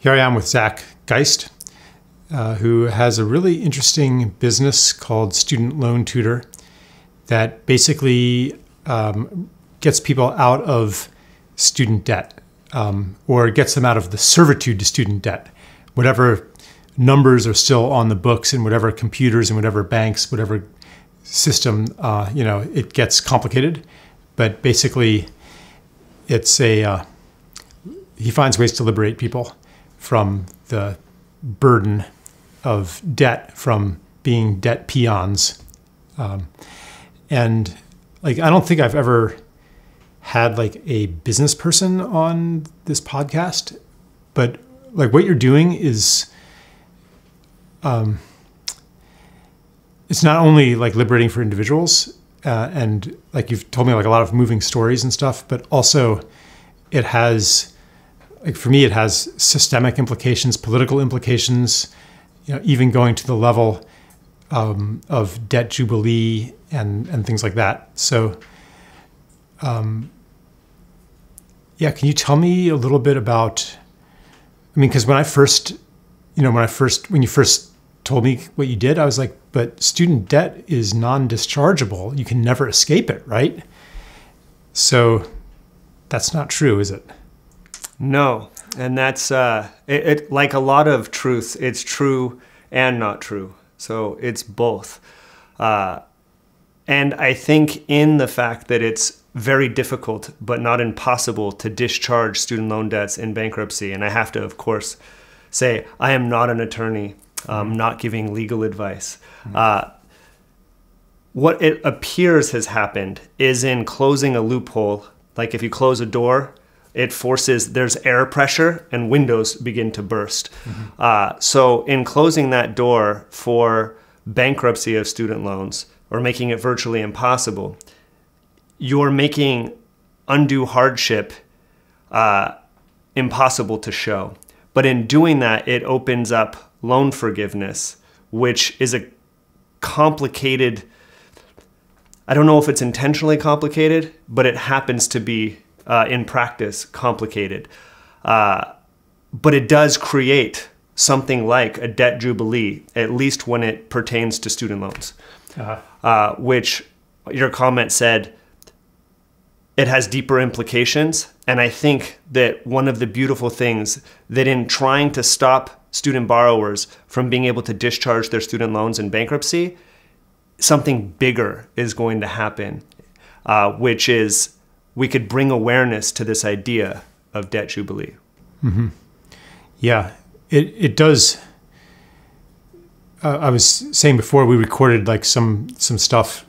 Here I am with Zack Geist, who has a really interesting business called Student Loan Tutor that basically gets people out of student debt, or gets them out of the servitude to student debt. Whatever numbers are still on the books in whatever computers and whatever banks, whatever system, you know, it gets complicated. But basically, it's a he finds ways to liberate people from the burden of debt, from being debt peons. And like, I don't think I've ever had like a business person on this podcast, but like what you're doing is, it's not only like liberating for individuals, and like you've told me like a lot of moving stories and stuff, but also it has, like for me, it has systemic implications, political implications, you know, even going to the level of Debt Jubilee and things like that. So, yeah, can you tell me a little bit about, I mean, because when I first, you know, when you first told me what you did, I was like, but student debt is non-dischargeable. You can never escape it, right? So that's not true, is it? No, and that's like a lot of truth, it's true and not true. So it's both. And I think in the fact that it's very difficult but not impossible to discharge student loan debts in bankruptcy, and I have to, of course, say I am not an attorney, I'm not giving legal advice. What it appears has happened is in closing a loophole, like if you close a door, it forces, there's air pressure and windows begin to burst. So in closing that door for bankruptcy of student loans or making it virtually impossible, you're making undue hardship impossible to show. But in doing that, it opens up loan forgiveness, which is a complicated, I don't know if it's intentionally complicated, but it happens to be in practice, complicated. But it does create something like a debt jubilee, at least when it pertains to student loans, which your comment said it has deeper implications. And I think that one of the beautiful things that in trying to stop student borrowers from being able to discharge their student loans in bankruptcy, something bigger is going to happen, which is we could bring awareness to this idea of debt jubilee. Yeah, it does. I was saying before we recorded like some stuff,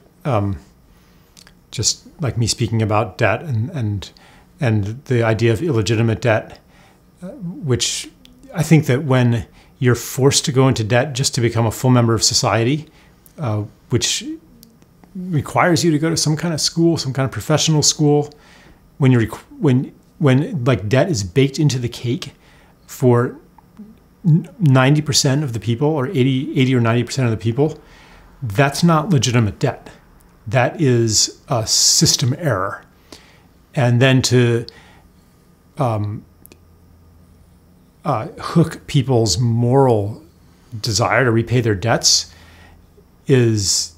just like me speaking about debt and the idea of illegitimate debt, which I think that when you're forced to go into debt just to become a full member of society, which requires you to go to some kind of school, some kind of professional school, when you're when like debt is baked into the cake for 90% of the people, or 80 or 90% of the people, that's not legitimate debt. That is a system error. And then to hook people's moral desire to repay their debts is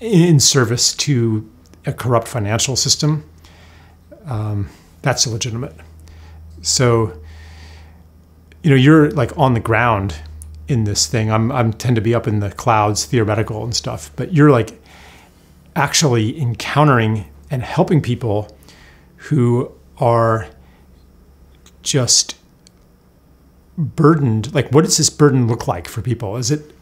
in service to a corrupt financial system, that's illegitimate. So, you know, you're like on the ground in this thing. I'm tend to be up in the clouds, theoretical and stuff, but you're like actually encountering and helping people who are just burdened. Like, what does this burden look like for people? Is it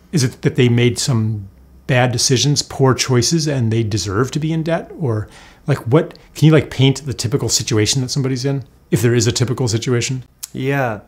that they made some bad decisions, poor choices, and they deserve to be in debt? Or like what, can you like paint the typical situation that somebody's in, if there is a typical situation? Yeah,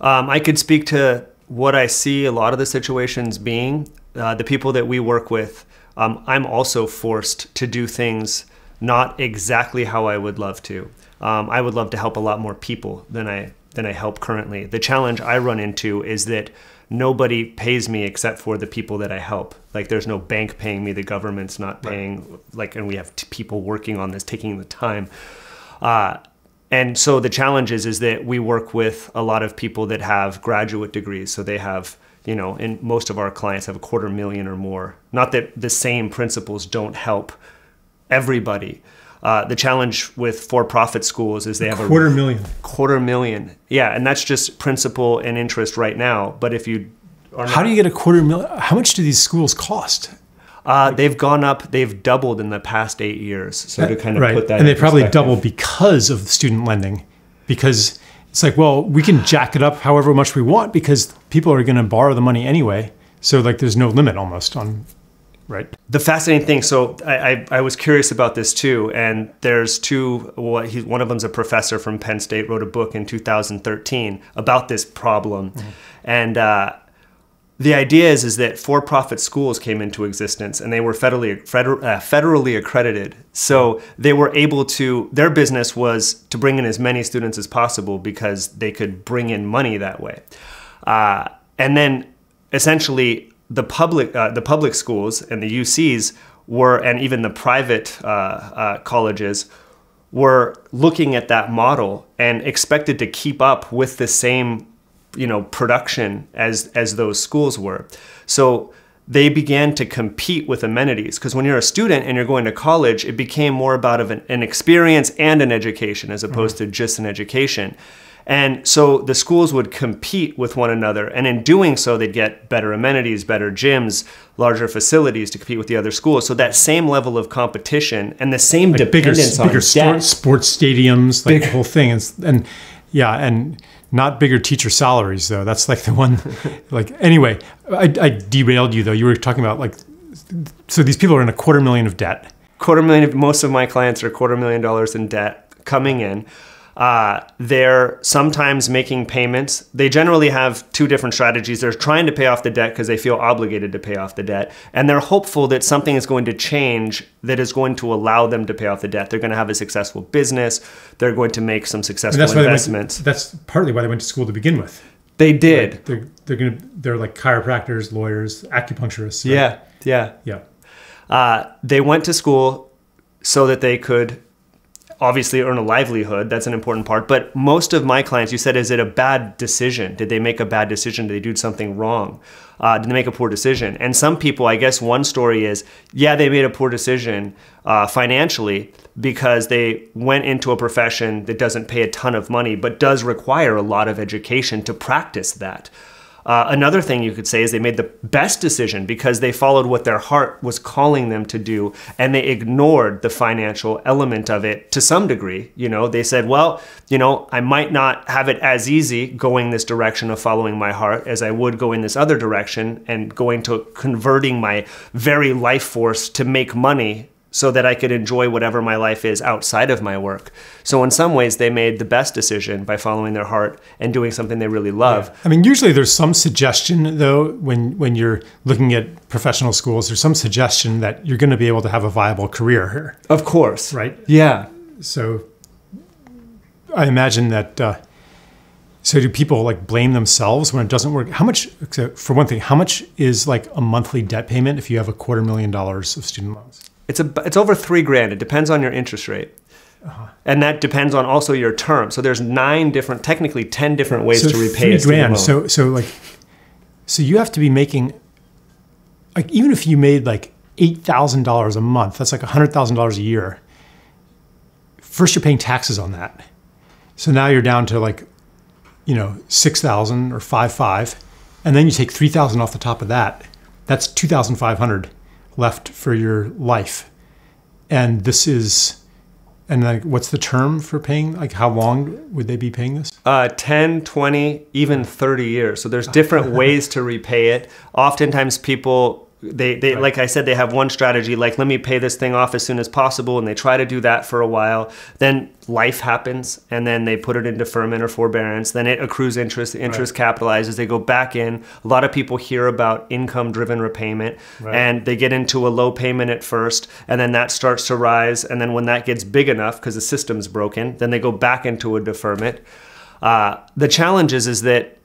I could speak to what I see a lot of the situations being. The people that we work with, I'm also forced to do things not exactly how I would love to. I would love to help a lot more people than I help currently. The challenge I run into is that nobody pays me except for the people that I help. Like there's no bank paying me, the government's not paying, like, and we have people working on this, taking the time. And so the challenge is that we work with a lot of people that have graduate degrees. So they have, you know, and most of our clients have $250,000 or more. Not that the same principles don't help everybody. The challenge with for-profit schools is they have $250,000. $250,000. Yeah, and that's just principal and interest right now. But if you are not, how do you get $250,000? How much do these schools cost? They've gone up, they've doubled in the past 8 years. So to kind of put that in perspective. And they probably doubled because of student lending. Because it's like, well, we can jack it up however much we want because people are going to borrow the money anyway. So like there's no limit almost on, right? The fascinating thing, so I was curious about this too. And there's two, well, one of them's a professor from Penn State, wrote a book in 2013 about this problem. Mm-hmm. And, the idea is that for-profit schools came into existence and they were federally accredited. So they were able to, their business was to bring in as many students as possible because they could bring in money that way. And then essentially the public schools and the UCs were, and even the private colleges were looking at that model and expected to keep up with the same, you know, production as those schools were. So they began to compete with amenities, because when you're a student and you're going to college, it became more about of an experience and an education as opposed to just an education. And so the schools would compete with one another, and in doing so they'd get better amenities, better gyms, larger facilities to compete with the other schools. So that same level of competition and the same like dependence on debt, sports stadiums, like the whole thing, and yeah, and not bigger teacher salaries though. That's like the one, like, anyway, I derailed you though. You were talking about like, so these people are in $250,000 of debt. $250,000, most of my clients are $250,000 in debt coming in. They're sometimes making payments. They generally have two different strategies. They're trying to pay off the debt because they feel obligated to pay off the debt. And they're hopeful that something is going to change that is going to allow them to pay off the debt. They're going to have a successful business. They're going to make some successful investments. That's partly why they went to school to begin with. They did. Like they're like chiropractors, lawyers, acupuncturists. Right? Yeah. Yeah. Yeah. They went to school so that they could obviously earn a livelihood. That's an important part. But most of my clients, you said, is it a bad decision? Did they make a bad decision? Did they do something wrong? Did they make a poor decision? And some people, I guess one story is, yeah, they made a poor decision financially because they went into a profession that doesn't pay a ton of money, but does require a lot of education to practice that. Another thing you could say is they made the best decision because they followed what their heart was calling them to do, and they ignored the financial element of it to some degree. You know, they said, well, you know, I might not have it as easy going this direction of following my heart as I would go in this other direction and going to converting my very life force to make money so that I could enjoy whatever my life is outside of my work. So in some ways, they made the best decision by following their heart and doing something they really love. Yeah. I mean, usually there's some suggestion, though, when you're looking at professional schools, there's some suggestion that you're going to be able to have a viable career here. Of course. Right? Yeah. So I imagine that, so do people like blame themselves when it doesn't work? How much, for one thing, how much is like a monthly debt payment if you have $250,000 of student loans? It's over $3,000. It depends on your interest rate. Uh-huh. And that depends on also your term. So there's 10 different ways to repay a student loan. So you have to be making, like, even if you made like $8,000 a month, that's like $100,000 a year. First, you're paying taxes on that. So now you're down to like, you know, 6,000 or 5,500, and then you take 3,000 off the top of that. That's 2,500. Left for your life. And this is, and like, what's the term for paying? Like, how long would they be paying this? 10, 20, even 30 years. So there's different ways to repay it. Oftentimes people, they like I said, they have one strategy, like, let me pay this thing off as soon as possible. And they try to do that for a while. Then life happens, and then they put it in deferment or forbearance. Then it accrues interest, capitalizes, they go back in. A lot of people hear about income-driven repayment, and they get into a low payment at first, and then that starts to rise. And then when that gets big enough, because the system's broken, then they go back into a deferment. The challenge is that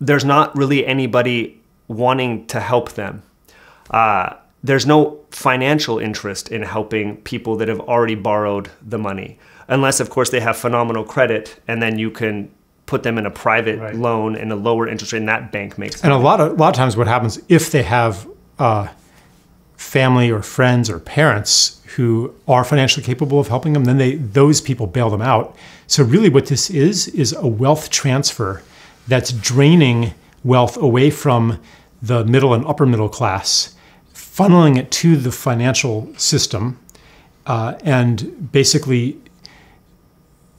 there's not really anybody wanting to help them. There's no financial interest in helping people that have already borrowed the money. unless of course they have phenomenal credit, and then you can put them in a private loan and a lower interest rate, and that bank makes money. And a lot of times what happens if they have family or friends or parents who are financially capable of helping them, then those people bail them out. So really what this is a wealth transfer that's draining wealth away from the middle and upper middle class, funneling it to the financial system, and basically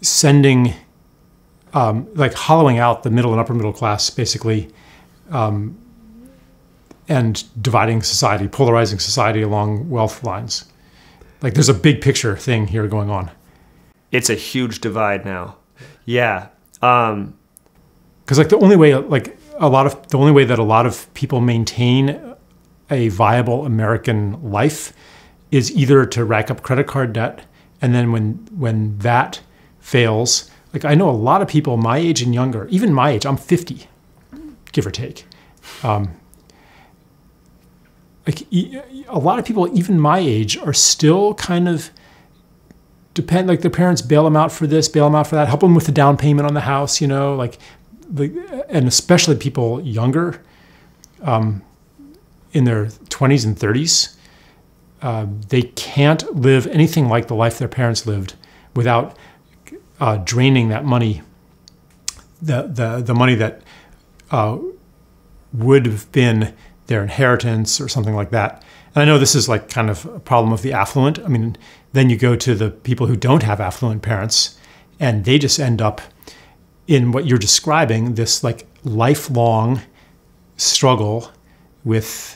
sending, like hollowing out the middle and upper middle class, basically, and dividing society, polarizing society along wealth lines. Like there's a big picture thing here going on. It's a huge divide now. Yeah. 'Cause like the only way, that a lot of people maintain a viable American life is either to rack up credit card debt, and then when that fails, like I know a lot of people my age and younger, even my age, I'm 50, give or take. Like a lot of people, even my age, are still kind of like their parents bail them out for this, bail them out for that, help them with the down payment on the house, you know, like, and especially people younger, in their 20s and 30s, they can't live anything like the life their parents lived without draining that money, the money that would have been their inheritance or something like that. And I know this is like kind of a problem of the affluent. I mean, then you go to the people who don't have affluent parents, and they just end up in what you're describing, this like lifelong struggle with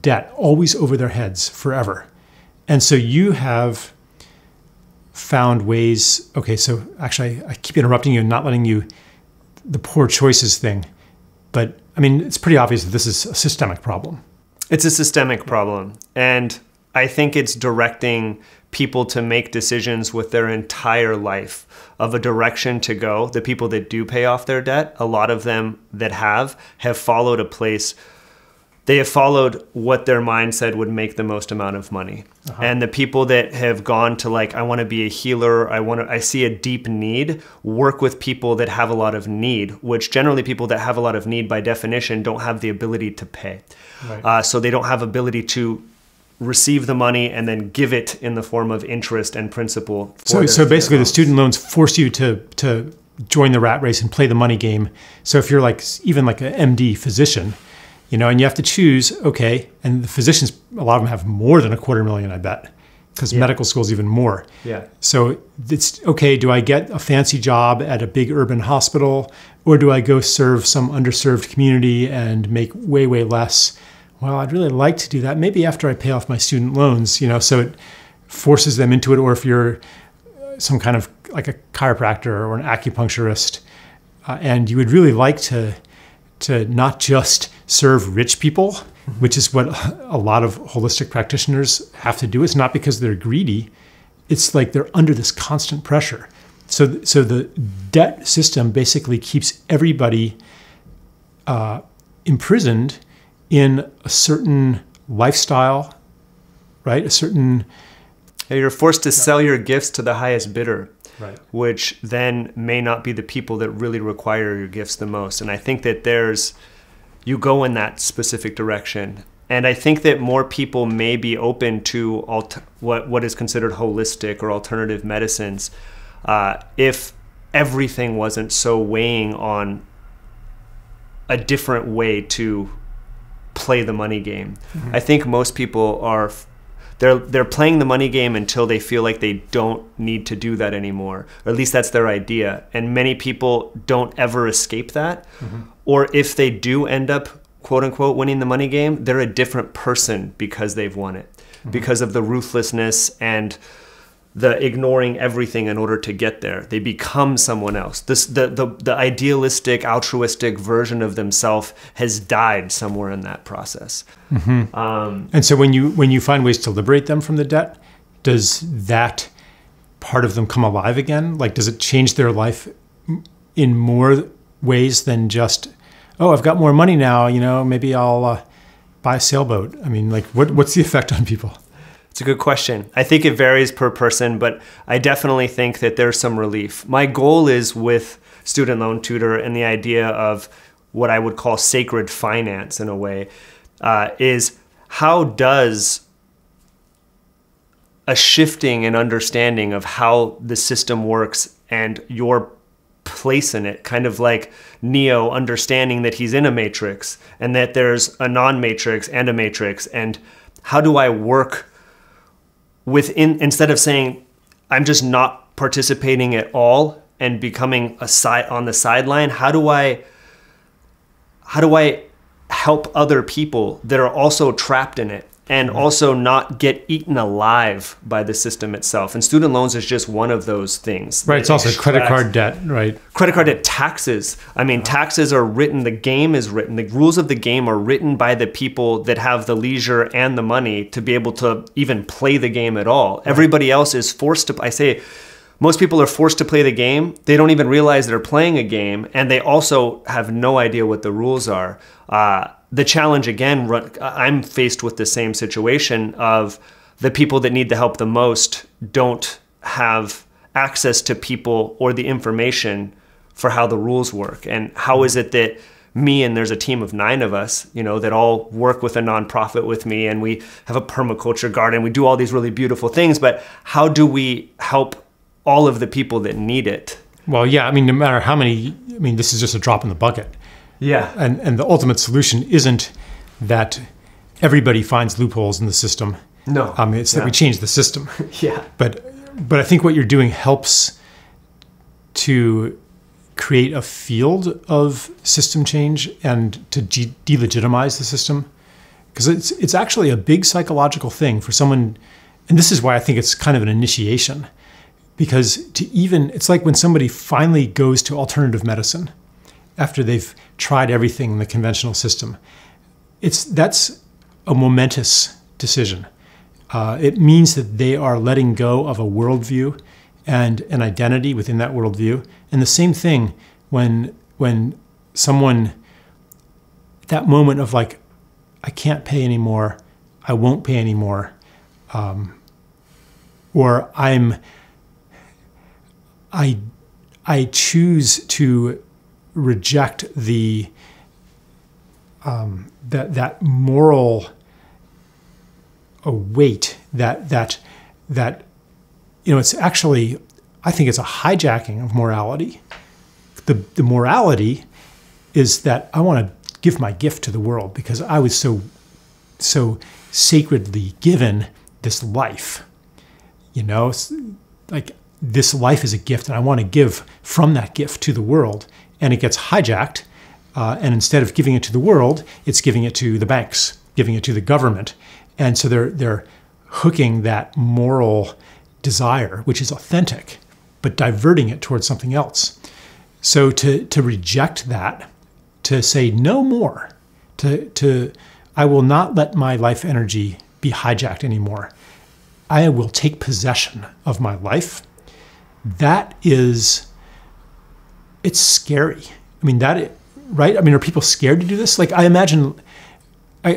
debt, always over their heads forever. And so you have found ways, okay, so actually I keep interrupting you and not letting you, the poor choices thing, but I mean, it's pretty obvious that this is a systemic problem. It's a systemic problem. And I think it's directing people to make decisions with their entire life of a direction to go. The people that do pay off their debt, a lot of them that have followed a place, they have followed what their mind said would make the most amount of money. And the people that have gone to like, I wanna be a healer, I see a deep need, work with people that have a lot of need, which generally people that have a lot of need by definition don't have the ability to pay. Right. So they don't have ability to receive the money and then give it in the form of interest and principal. So basically the student loans force you to join the rat race and play the money game. So if you're like, even like an MD physician, you know, and you have to choose, okay, and the physicians, a lot of them have more than $250,000, I bet, because medical school's even more. Yeah. So it's, okay, do I get a fancy job at a big urban hospital, or do I go serve some underserved community and make way, way less? Well, I'd really like to do that, maybe after I pay off my student loans, you know, so it forces them into it. Or if you're some kind of like a chiropractor or an acupuncturist, and you would really like to not just serve rich people, which is what a lot of holistic practitioners have to do. It's not because they're greedy. It's like they're under this constant pressure. So the debt system basically keeps everybody imprisoned in a certain lifestyle, right? A certain... You're forced to sell your gifts to the highest bidder, right, which then may not be the people that really require your gifts the most. And I think that there's, you go in that specific direction. And I think that more people may be open to what is considered holistic or alternative medicines if everything wasn't so weighing on a different way to play the money game. Mm-hmm. I think most people are, they're playing the money game until they feel like they don't need to do that anymore, or at least that's their idea. And many people don't ever escape that. Mm-hmm. Or if they do end up, quote unquote, winning the money game, they're a different person because they've won it, mm-hmm, because of the ruthlessness and the ignoring everything in order to get there. They become someone else. The idealistic, altruistic version of themselves has died somewhere in that process. Mm-hmm. And so when you find ways to liberate them from the debt, does that part of them come alive again? Like, does it change their life in more ways than just, oh, I've got more money now, you know, maybe I'll buy a sailboat? I mean, like, what's the effect on people? It's a good question. I think it varies per person, but I definitely think that there's some relief. My goal is with Student Loan Tutor and the idea of what I would call sacred finance in a way, is how does a shifting in understanding of how the system works and your place in it, kind of like Neo understanding that he's in a matrix and that there's a non-matrix and a matrix, and how do I work within, instead of saying I'm just not participating at all and becoming a side on the sideline, how do I help other people that are also trapped in it and also not get eaten alive by the system itself? And student loans is just one of those things. Right, it's also credit card debt, right? Credit card debt, taxes. I mean, taxes are written, the game is written, the rules of the game are written by the people that have the leisure and the money to be able to even play the game at all. Right. Everybody else is forced to, most people are forced to play the game. They don't even realize they're playing a game, and they also have no idea what the rules are. The challenge, again, I'm faced with the same situation of the people that need the help the most don't have access to people or the information for how the rules work. And how is it that me, and there's a team of 9 of us, you know, that all work with a nonprofit with me, and we have a permaculture garden, we do all these really beautiful things, but how do we help all of the people that need it? Well, yeah, I mean, no matter how many, I mean, this is just a drop in the bucket. Yeah. And the ultimate solution isn't that everybody finds loopholes in the system. No. It's that we change the system. Yeah. But I think what you're doing helps to create a field of system change and to delegitimize the system. Because it's actually a big psychological thing for someone, and this is why I think it's kind of an initiation. Because to even, it's like when somebody finally goes to alternative medicine after they've tried everything in the conventional system. That's a momentous decision. It means that they are letting go of a worldview and an identity within that worldview. And the same thing when someone, that moment of like, I can't pay anymore, I won't pay anymore, or I choose to reject the that moral weight that you know, it's actually, I think it's a hijacking of morality. The morality is that I want to give my gift to the world because I was so sacredly given this life. You know, it's like, this life is a gift, and I want to give from that gift to the world, and it gets hijacked, and instead of giving it to the world, it's giving it to the banks, giving it to the government, and so they're hooking that moral desire, which is authentic, but diverting it towards something else. So to reject that, to say no more, to I will not let my life energy be hijacked anymore. I will take possession of my life. That is, it's scary. I mean, right? I mean, are people scared to do this? Like, I imagine, well,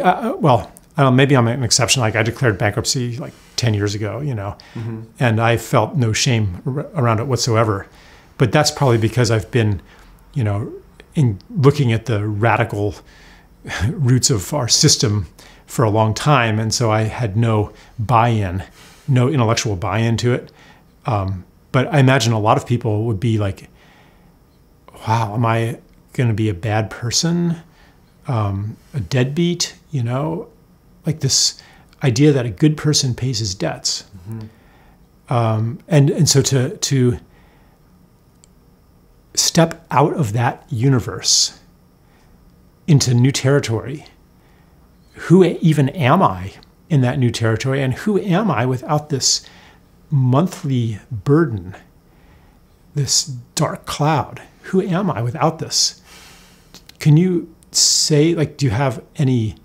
I don't know, maybe I'm an exception. Like, I declared bankruptcy like 10 years ago, you know, and I felt no shame around it whatsoever. But that's probably because I've been, you know, in looking at the radical roots of our system for a long time. And so I had no buy-in, no intellectual buy-in to it. But I imagine a lot of people would be like, wow, am I going to be a bad person, a deadbeat? You know, like this idea that a good person pays his debts. And so to step out of that universe into new territory, who even am I in that new territory? And who am I without this monthly burden, this dark cloud? Who am I without this? Can you say, like, do you have any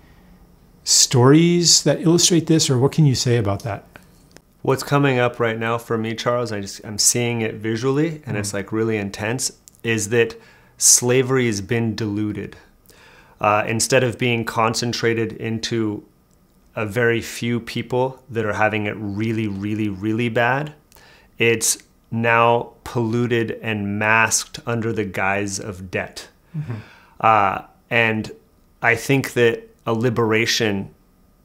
stories that illustrate this, or what can you say about that? What's coming up right now for me, Charles, I'm seeing it visually, and it's like really intense, is that slavery has been diluted. Instead of being concentrated into a very few people that are having it really, really, really bad. It's now polluted and masked under the guise of debt. Mm-hmm. And I think that a liberation,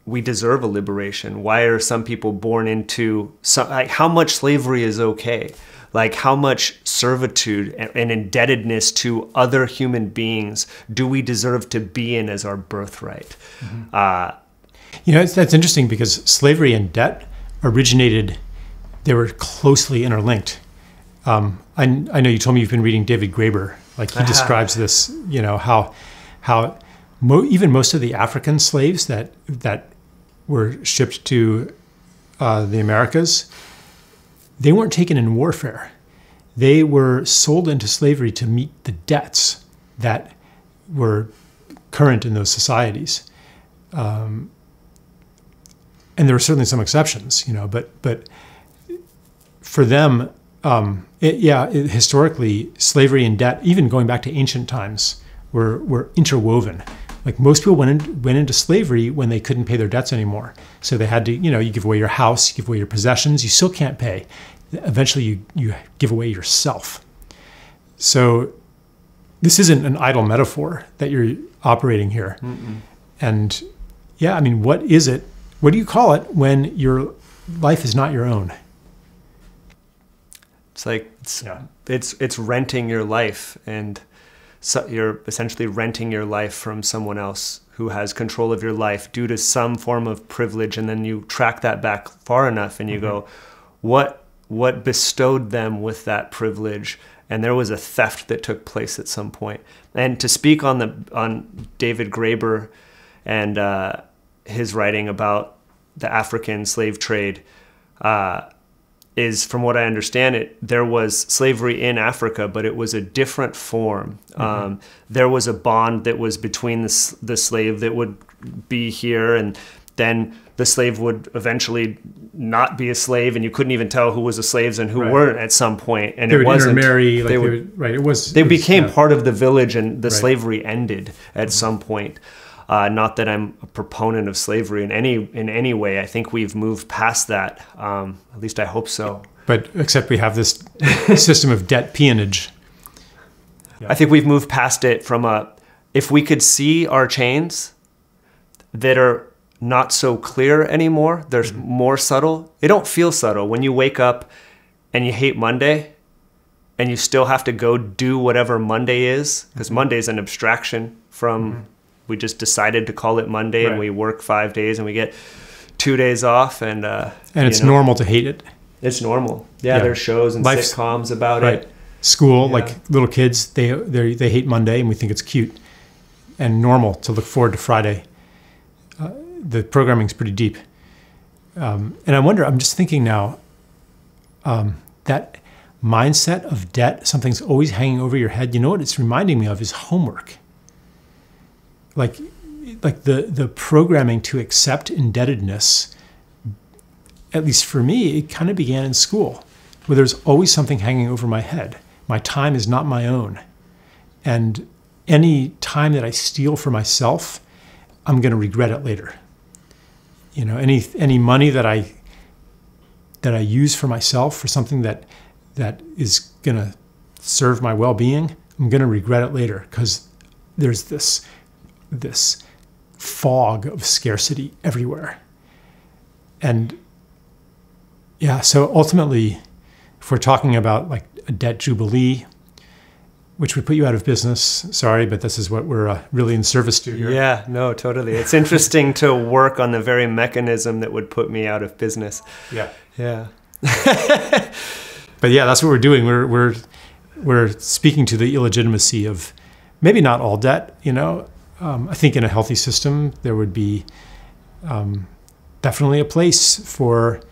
we deserve a liberation. Why are some people born into, like, how much slavery is okay? Like, how much servitude and indebtedness to other human beings do we deserve to be in as our birthright? Mm-hmm. You know, that's interesting because slavery and debt originated, they were closely interlinked. I know you told me you've been reading David Graeber. Like, he describes this, you know, how even most of the African slaves that were shipped to the Americas, they weren't taken in warfare. They were sold into slavery to meet the debts that were current in those societies. And there were certainly some exceptions, you know, but for them, historically, slavery and debt, even going back to ancient times, were interwoven. Like, most people went into slavery when they couldn't pay their debts anymore. So they had to, you know, you give away your house, you give away your possessions, you still can't pay. Eventually you give away yourself. So this isn't an idle metaphor that you're operating here. Mm-mm. And yeah, I mean, what is it? What do you call it when your life is not your own? It's like, it's renting your life, and so you're essentially renting your life from someone else who has control of your life due to some form of privilege. And then you track that back far enough and you mm-hmm. go, what bestowed them with that privilege? And there was a theft that took place at some point. And to speak on David Graeber and his writing about the African slave trade, is, from what I understand it, there was slavery in Africa, but it was a different form. Mm-hmm. There was a bond that was between the slave that would be here, and then the slave would eventually not be a slave, and you couldn't even tell who was the slaves and who right. weren't at some point. And it wasn't. Intermarry, like they would, right? It was. They became part of the village, and the right. slavery ended at mm-hmm. some point. Not that I'm a proponent of slavery in any way. I think we've moved past that. At least I hope so. But except we have this system of debt peonage. Yeah. I think we've moved past it from a, if we could see our chains that are not so clear anymore, they're mm-hmm. more subtle. They don't feel subtle. When you wake up and you hate Monday and you still have to go do whatever Monday is, because mm-hmm. Monday is an abstraction from... Mm-hmm. We just decided to call it Monday, right. and we work 5 days, and we get 2 days off, and it's normal to hate it. It's normal. Yeah, yeah. There's shows and sitcoms about right. it. School, yeah. like little kids, they hate Monday, and we think it's cute and normal to look forward to Friday. The programming's pretty deep, and I wonder. I'm just thinking now that mindset of debt, something's always hanging over your head. You know what it's reminding me of is homework. Like the programming to accept indebtedness, at least for me, it kind of began in school, where there's always something hanging over my head. My time is not my own. And any time that I steal for myself, I'm going to regret it later. You know, any money that I use for myself for something that is going to serve my well-being, I'm going to regret it later, because there's this fog of scarcity everywhere. And yeah, so ultimately, if we're talking about like a debt jubilee, which would put you out of business, sorry, but this is what we're really in service to here. Yeah, no, totally. It's interesting to work on the very mechanism that would put me out of business. Yeah. Yeah. But yeah, that's what we're doing. We're speaking to the illegitimacy of maybe not all debt, you know. I think in a healthy system, there would be definitely a place for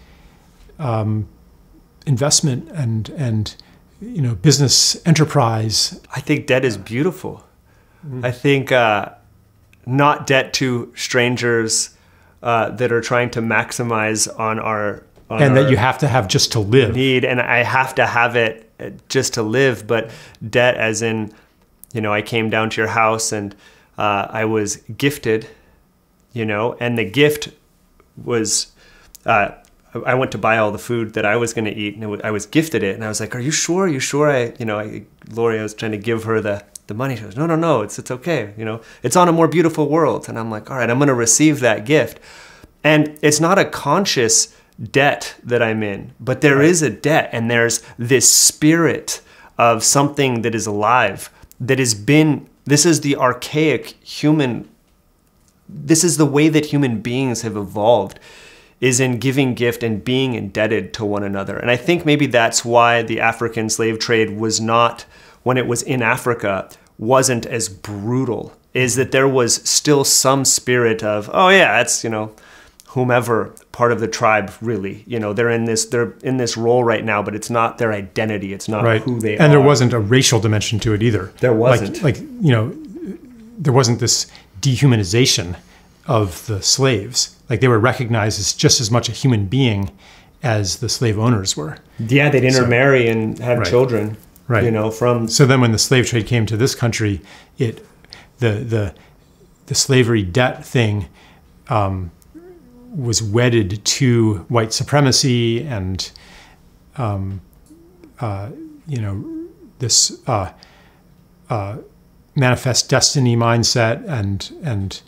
investment and you know, business enterprise. I think debt is beautiful. Mm-hmm. I think not debt to strangers that are trying to maximize on our that you have to have just to live. Need, and I have to have it just to live, but debt as in, you know, I came down to your house and I was gifted, you know, and the gift was, I went to buy all the food that I was going to eat, and I was gifted it. And I was like, "Are you sure? Are you sure?" Lori, I was trying to give her the money. She goes, "No, no, no, it's okay. You know, it's on A More Beautiful World." And I'm like, "All right, I'm going to receive that gift." And it's not a conscious debt that I'm in, but there right. is a debt, and there's this spirit of something that is alive that has been. This is the archaic human. This is the way that human beings have evolved, is in giving gift and being indebted to one another. And I think maybe that's why the African slave trade was not, when it was in Africa, wasn't as brutal, is that there was still some spirit of, oh yeah, that's, you know, whomever part of the tribe really, you know, they're in this role right now, but it's not their identity. It's not right. who they are. And there wasn't a racial dimension to it either. There wasn't. Like, you know, there wasn't this dehumanization of the slaves. Like, they were recognized as just as much a human being as the slave owners were. Yeah, they'd intermarry and have right. children. Right. You know, from so then when the slave trade came to this country, the slavery debt thing was wedded to white supremacy and you know, this manifest destiny mindset and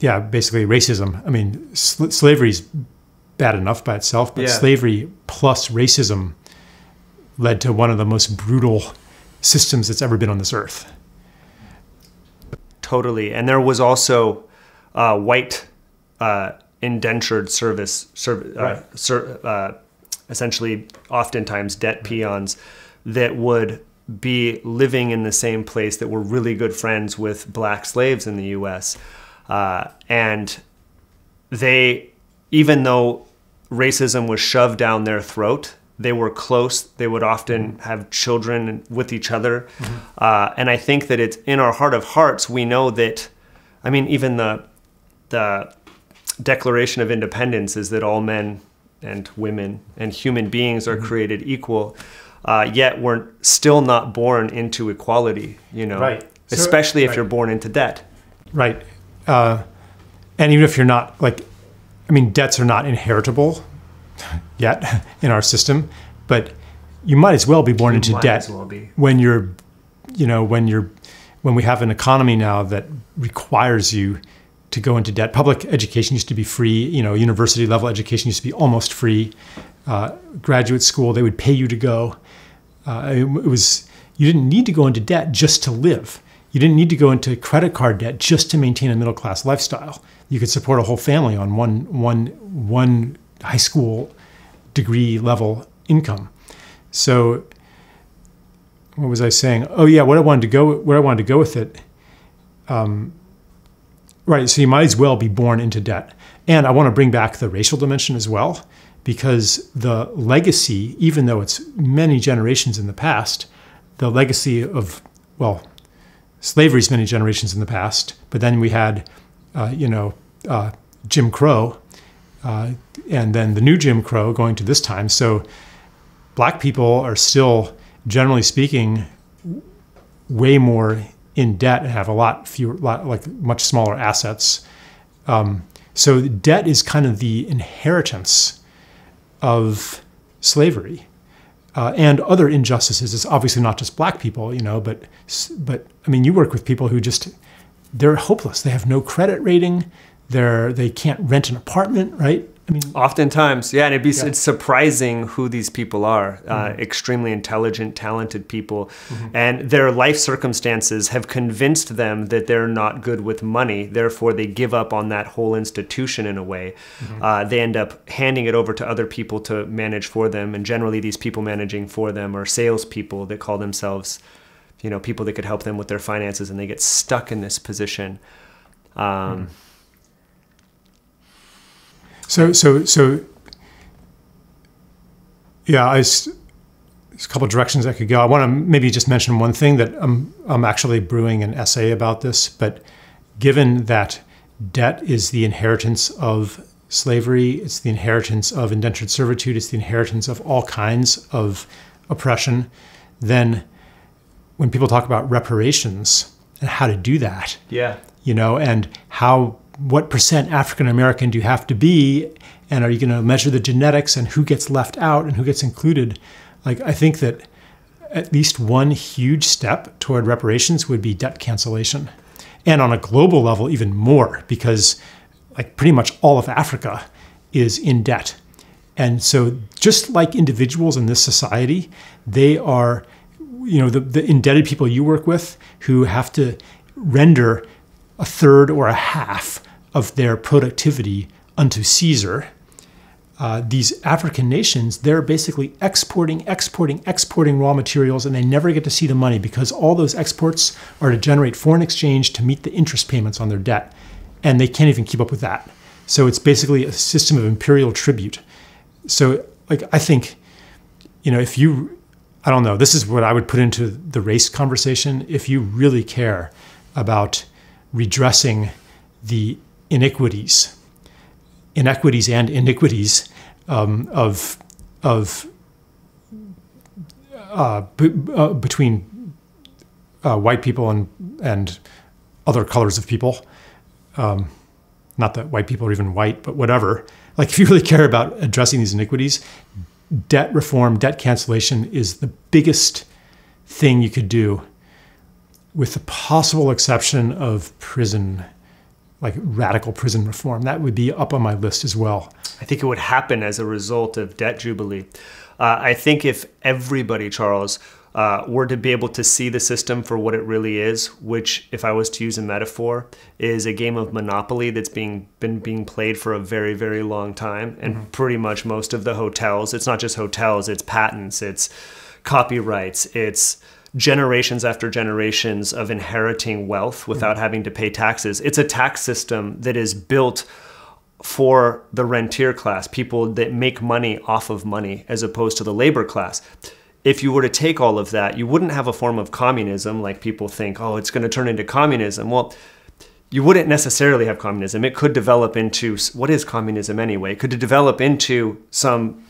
yeah, basically racism. I mean, slavery's bad enough by itself, but yeah. slavery plus racism led to one of the most brutal systems that's ever been on this earth. Totally. And there was also white indentured essentially oftentimes debt peons that would be living in the same place, that were really good friends with black slaves in the U.S., and they, even though racism was shoved down their throat, they were close. They would often have children with each other. Mm-hmm. And I think that it's in our heart of hearts, we know that, I mean, even the Declaration of Independence is that all men and women and human beings are mm-hmm. created equal, yet we're still not born into equality, you know, right. especially if right. you're born into debt. Right. And even if you're not, like, I mean, debts are not inheritable yet in our system, but you might as well be born into debt when you're, you know, when we have an economy now that requires you to go into debt. Public education used to be free, you know, university level education used to be almost free. Graduate school, they would pay you to go. It was, you didn't need to go into debt just to live. You didn't need to go into credit card debt just to maintain a middle-class lifestyle. You could support a whole family on one high school degree level income. So what was I saying? Oh yeah, where I wanted to go with it. Right, so you might as well be born into debt. And I want to bring back the racial dimension as well, because the legacy, even though it's many generations in the past, the legacy of, well, slavery's many generations in the past, but then we had, you know, Jim Crow, and then the new Jim Crow going to this time. So black people are still, generally speaking, way more in debt and have a lot fewer, like much smaller assets. So debt is kind of the inheritance of slavery. And other injustices. It's obviously not just black people, you know, but I mean, you work with people who just, they're hopeless. They have no credit rating. They can't rent an apartment, right? I mean, oftentimes, yeah. And it's surprising who these people are. Mm-hmm. Extremely intelligent, talented people. Mm-hmm. And their life circumstances have convinced them that they're not good with money. Therefore, they give up on that whole institution in a way. Mm-hmm. They end up handing it over to other people to manage for them. And generally, these people managing for them are salespeople that call themselves, you know, people that could help them with their finances. And they get stuck in this position. Mm-hmm. So, yeah, there's a couple of directions I could go. I want to maybe just mention one thing that I'm actually brewing an essay about this, but given that debt is the inheritance of slavery, it's the inheritance of indentured servitude, it's the inheritance of all kinds of oppression, then when people talk about reparations and how to do that, yeah, you know, and how what percent African American do you have to be, and are you going to measure the genetics and who gets left out and who gets included? Like, I think that at least one huge step toward reparations would be debt cancellation. And on a global level, even more, because like pretty much all of Africa is in debt. And so just like individuals in this society, they are, you know, the indebted people you work with who have to render a third or a half of their productivity unto Caesar. These African nations, they're basically exporting raw materials, and they never get to see the money because all those exports are to generate foreign exchange to meet the interest payments on their debt. And they can't even keep up with that. So it's basically a system of imperial tribute. So like, I think, you know, if you, I don't know, this is what I would put into the race conversation. If you really care about redressing the inequities between white people and other colors of people. Not that white people are even white, but whatever. Like, if you really care about addressing these inequities, debt reform, debt cancellation is the biggest thing you could do, with the possible exception of prison, like radical prison reform. That would be up on my list as well. I think it would happen as a result of Debt Jubilee. I think if everybody, Charles, were to be able to see the system for what it really is, which, if I was to use a metaphor, is a game of Monopoly that's been being played for a very, very long time. And pretty much most of the hotels, it's not just hotels, it's patents, it's copyrights, it's generations after generations of inheriting wealth without having to pay taxes. It's a tax system that is built for the rentier class, people that make money off of money, as opposed to the labor class. If you were to take all of that, you wouldn't have a form of communism, like people think, oh, it's going to turn into communism. Well, you wouldn't necessarily have communism. It could develop into, what is communism anyway? Could it develop into some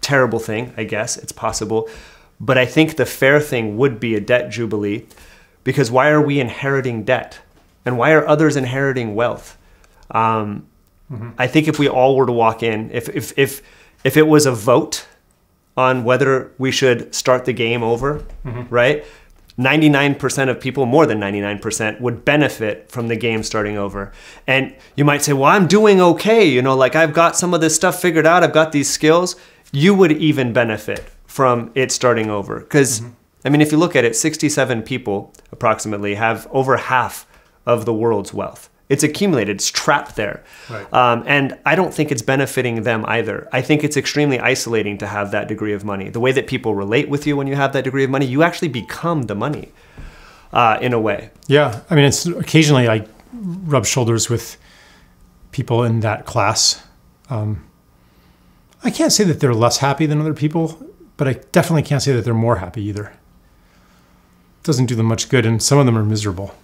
terrible thing? I guess it's possible. But I think the fair thing would be a debt jubilee, because why are we inheriting debt? And why are others inheriting wealth? I think if we all were to walk in, if it was a vote on whether we should start the game over, right? 99% of people, more than 99%, would benefit from the game starting over. And you might say, well, I'm doing okay. You know, like, I've got some of this stuff figured out. I've got these skills. You would even benefit from it starting over. Because, I mean, if you look at it, 67 people approximately have over half of the world's wealth. It's accumulated, it's trapped there. Right. And I don't think it's benefiting them either. I think it's extremely isolating to have that degree of money. The way that people relate with you when you have that degree of money, you actually become the money in a way. Yeah, I mean, it's occasionally I rub shoulders with people in that class. I can't say that they're less happy than other people, but I definitely can't say that they're more happy either. It doesn't do them much good, and some of them are miserable.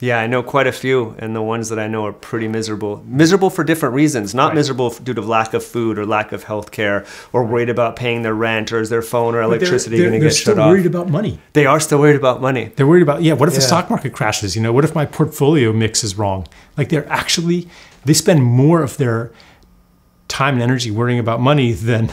Yeah, I know quite a few, and the ones that I know are pretty miserable. Miserable for different reasons, not miserable due to lack of food or lack of health care, or worried about paying their rent, or is their phone or electricity going to get shut off. They're still worried about money. They are still worried about money. They're worried about, yeah, what if the stock market crashes? You know, what if my portfolio mix is wrong? Like, they're actually, they spend more of their time and energy worrying about money than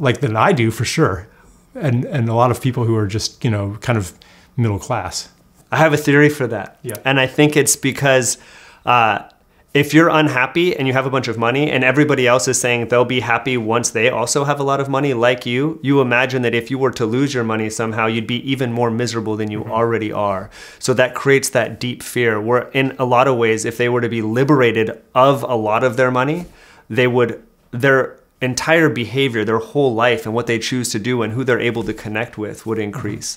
than I do, for sure. And a lot of people who are just, you know, kind of middle class. I have a theory for that. Yeah. And I think it's because if you're unhappy and you have a bunch of money and everybody else is saying they'll be happy once they also have a lot of money like you, you imagine that if you were to lose your money somehow, you'd be even more miserable than you already are. So that creates that deep fear where, in a lot of ways, if they were to be liberated of a lot of their money, they would, their entire behavior, their whole life, and what they choose to do and who they're able to connect with would increase.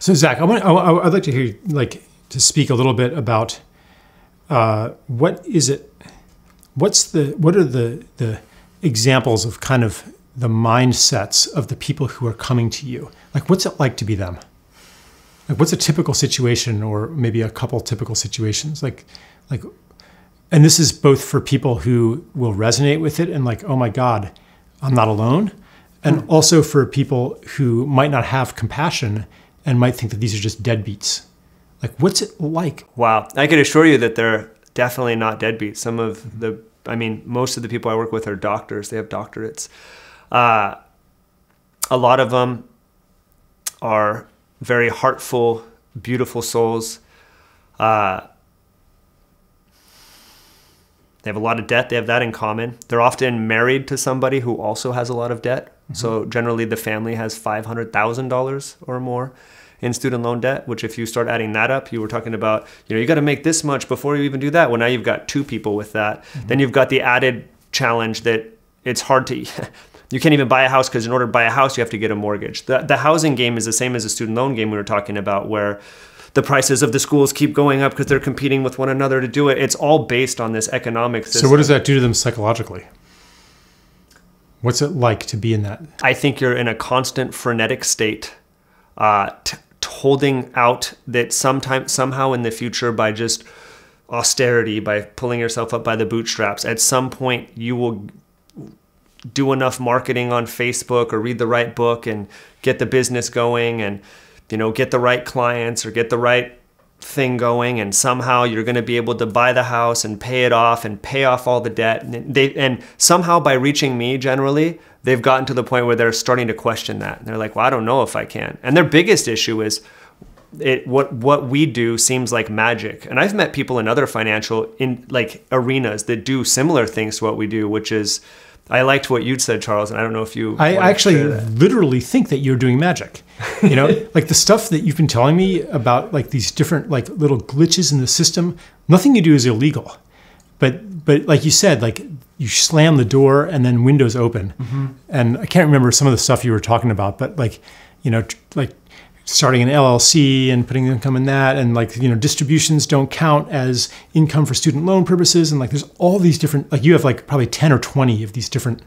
So Zach, I'd like to hear you, to speak a little bit about what are the examples of kind of the mindsets of the people who are coming to you? Like, what's it like to be them? Like, what's a typical situation, or maybe a couple typical situations? Like, and this is both for people who will resonate with it and like, oh my God, I'm not alone, and also for people who might not have compassion and might think that these are just deadbeats. Like, what's it like? Wow, I can assure you that they're definitely not deadbeats. Some of the, I mean, most of the people I work with are doctors. They have doctorates. A lot of them are very heartful, beautiful souls. They have a lot of debt. They have that in common. They're often married to somebody who also has a lot of debt. Mm-hmm. So generally the family has $500,000 or more in student loan debt, which if you start adding that up, you were talking about, you know, you got to make this much before you even do that. Well, now you've got two people with that. Mm-hmm. Then you've got the added challenge that it's hard to, you can't even buy a house, because in order to buy a house, you have to get a mortgage. The housing game is the same as the student loan game we were talking about, where the prices of the schools keep going up because they're competing with one another to do it. It's all based on this economic system. So what does that do to them psychologically? What's it like to be in that? I think you're in a constant frenetic state, holding out that somehow in the future, by just austerity, by pulling yourself up by the bootstraps, at some point you will do enough marketing on Facebook or read the right book and get the business going and, you know, get the right clients or get the right thing going, and somehow you're going to be able to buy the house and pay it off and pay off all the debt. And somehow by reaching me, generally they've gotten to the point where they're starting to question that. And they're like, well, I don't know if I can. And their biggest issue is what we do seems like magic. And I've met people in other financial arenas that do similar things to what we do, which is, I liked what you'd said, Charles, and I don't know if you... I actually literally think that you're doing magic. You know, like the stuff that you've been telling me about, like these different like little glitches in the system, nothing you do is illegal. But like you said, like you slam the door and then windows open. Mm-hmm. And I can't remember some of the stuff you were talking about, but like, you know, like starting an LLC and putting income in that, and like, you know, distributions don't count as income for student loan purposes. And like, there's all these different, like you have like probably 10 or 20 of these different,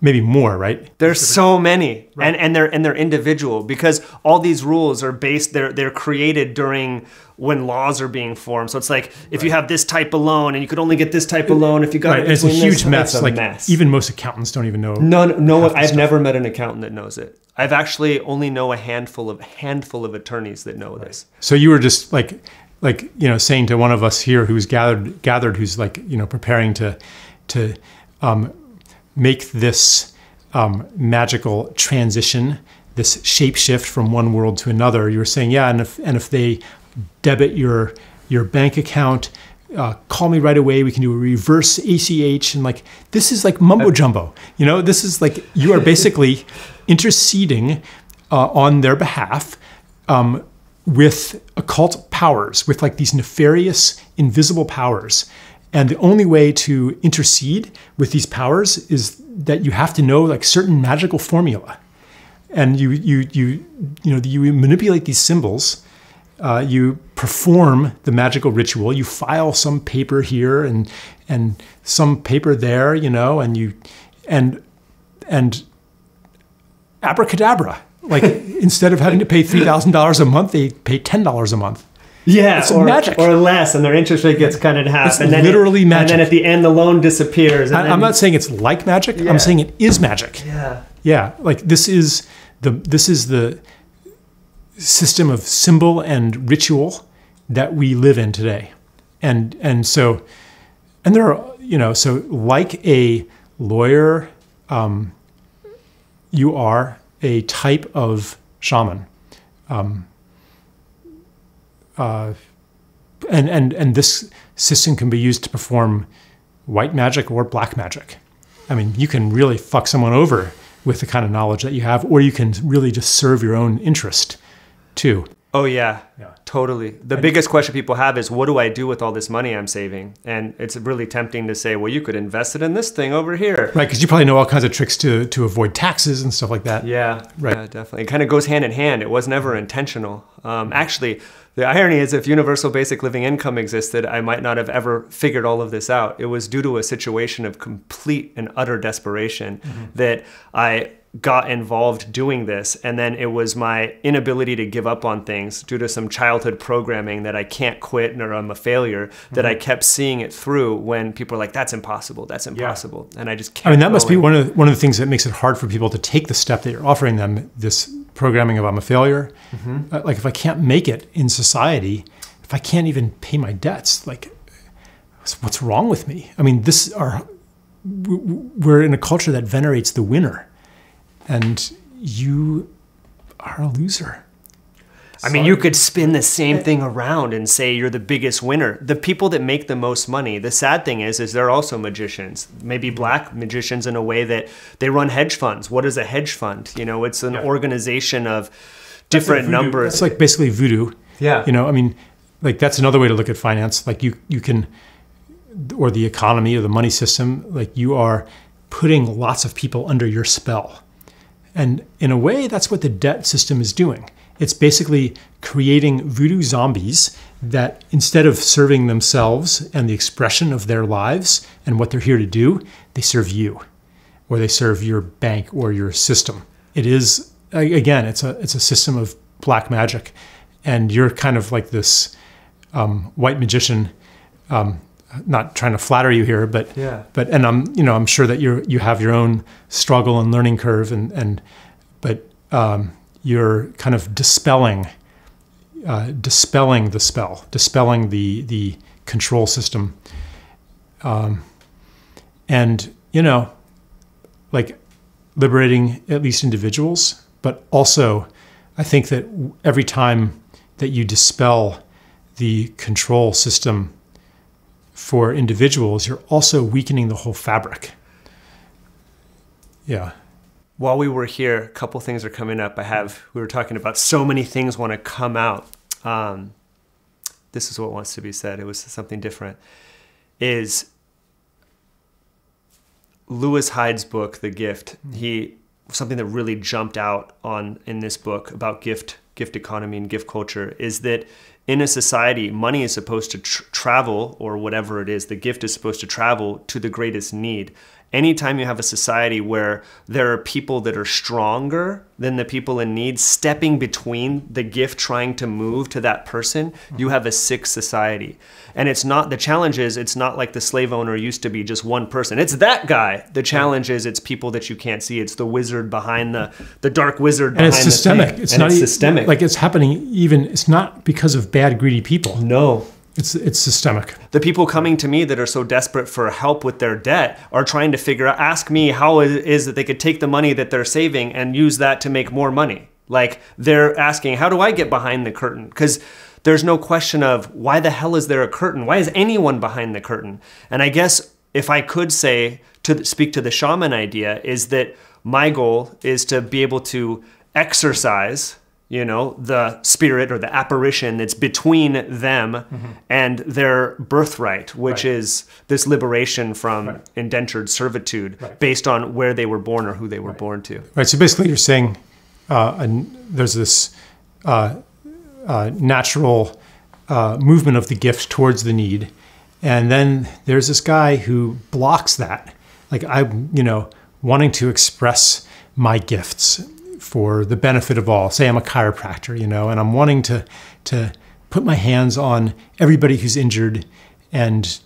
maybe more, right? There's so many, right? and they're individual, because all these rules are based, they're created during when laws are being formed. So it's like, if you have this type of loan and you could only get this type of loan, if you got it, it's a huge mess. It's like even most accountants don't even know. No, I've never met an accountant that knows it. I've actually only know a handful of attorneys that know this. So you were just like, you know, saying to one of us here who's gathered, who's like, you know, preparing to make this magical transition, this shape shift from one world to another. You were saying, yeah, and if they debit your bank account, call me right away. We can do a reverse ACH, and like this is like mumbo jumbo. You know, this is like you are basically interceding on their behalf with occult powers, with like these nefarious, invisible powers. And the only way to intercede with these powers is that you have to know like certain magical formula, and you manipulate these symbols. You perform the magical ritual. You file some paper here and some paper there, you know, and abracadabra. Like instead of having to pay $3,000 a month, they pay $10 a month. Yeah, it's magic. Or less, and their interest rate gets cut in half. It's literally magic. And then at the end, the loan disappears. I'm not saying it's like magic. Yeah. I'm saying it is magic. Yeah. Yeah, like this is the system of symbol and ritual that we live in today. And there are, you know, so like a lawyer, you are a type of shaman. And this system can be used to perform white magic or black magic. I mean, you can really fuck someone over with the kind of knowledge that you have, or you can really just serve your own interest too. Oh yeah, yeah. Totally. The biggest question people have is, what do I do with all this money I'm saving? And it's really tempting to say, well, you could invest it in this thing over here. Right, because you probably know all kinds of tricks to avoid taxes and stuff like that. Yeah, right. Yeah, definitely. It kind of goes hand in hand. It was never intentional. Actually, the irony is, if universal basic living income existed, I might not have ever figured all of this out. It was due to a situation of complete and utter desperation that I got involved doing this. And then it was my inability to give up on things due to some childhood programming that I can't quit or I'm a failure, that I kept seeing it through when people are like, that's impossible, and I just can't. I mean, that must be one of the things that makes it hard for people to take the step that you're offering them, this programming of I'm a failure. Like if I can't make it in society, if I can't even pay my debts, like what's wrong with me? I mean, we're in a culture that venerates the winner, and you are a loser. I mean, you could spin the same thing around and say you're the biggest winner. The people that make the most money, the sad thing is they're also magicians, maybe black magicians in a way that they run hedge funds. What is a hedge fund? You know, it's an organization of different numbers. It's like basically voodoo. Yeah. You know, I mean, like that's another way to look at finance. Like you can, or the economy or the money system, like you are putting lots of people under your spell. And in a way, that's what the debt system is doing. It's basically creating voodoo zombies that instead of serving themselves and the expression of their lives and what they're here to do, they serve you or they serve your bank or your system. It is, again, it's a system of black magic. And you're kind of like this white magician, not trying to flatter you here, but, and I'm sure that you have your own struggle and learning curve but you're kind of dispelling the spell, dispelling the control system. And, you know, like liberating at least individuals, but also I think that every time that you dispel the control system for individuals, you're also weakening the whole fabric. Yeah. While we were here, a couple things are coming up. We were talking about so many things want to come out. This is what wants to be said. It was something different. Is Lewis Hyde's book, The Gift. Something that really jumped out in this book about gift economy and gift culture is that in a society, money is supposed to travel, or whatever it is, the gift is supposed to travel to the greatest need. Anytime you have a society where there are people that are stronger than the people in need, stepping between the gift trying to move to that person, you have a sick society. And it's not, the challenge is, it's not like the slave owner used to be just one person. It's that guy. The challenge is it's people that you can't see. It's the wizard behind the dark wizard behind the thing. And it's systemic. It's systemic. Like it's happening even, it's not because of bad, greedy people. No. It's systemic. The people coming to me that are so desperate for help with their debt are trying to figure out, ask me how it is that they could take the money that they're saving and use that to make more money. Like they're asking, how do I get behind the curtain? Because there's no question of why the hell is there a curtain? Why is anyone behind the curtain? And I guess if I could say, to speak to the shaman idea, is that my goal is to be able to exercise, you know, the spirit or the apparition that's between them and their birthright, which is this liberation from indentured servitude based on where they were born or who they were born to. Right. So basically, you're saying there's this natural movement of the gift towards the need, and then there's this guy who blocks that. Like I'm, you know, wanting to express my gifts for the benefit of all. Say I'm a chiropractor, you know, and I'm wanting to put my hands on everybody who's injured, and